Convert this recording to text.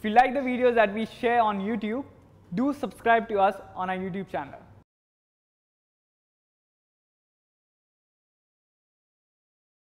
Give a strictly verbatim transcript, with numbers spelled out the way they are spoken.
If you like the videos that we share on YouTube, do subscribe to us on our YouTube channel.